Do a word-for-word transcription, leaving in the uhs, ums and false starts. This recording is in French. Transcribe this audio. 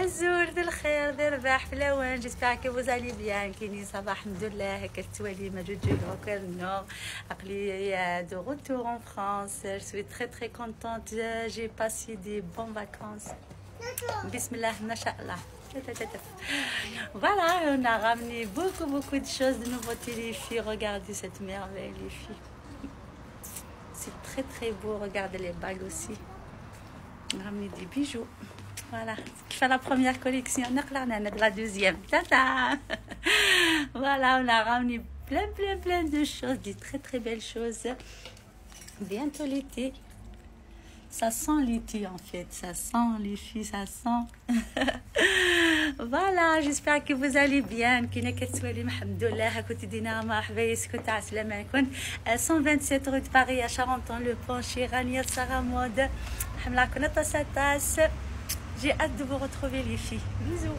الزور ذي الخير ذي الرباح في الاوان. جيسبيغ كو فوزالي بيان. كاينين صباح الحمد لله هكا التواليمه جو جو غو كار النور. ابلي دو روتور ان فرانس. جو سوي تري تري كونتونت. جي باسي دي بون فاكونس. بسم الله ما شاء الله. Voilà, on a ramené beaucoup, beaucoup de choses, de nouveautés, les filles. Regardez cette merveille, les filles. C'est très, très beau. Regardez les bagues aussi. On a ramené des bijoux. Voilà, ce qui fait la première collection. On a la deuxième. Tata! Voilà, on a ramené plein, plein, plein de choses, des très, très belles choses. Bientôt l'été. Ça sent l'été en fait, ça sent les filles, ça sent. Voilà, j'espère que vous allez bien. À côté d'Ina, cent vingt-sept rue de Paris à Charenton-le-Pont, chez Rania Sarah Mode. J'ai hâte de vous retrouver les filles. Bisous.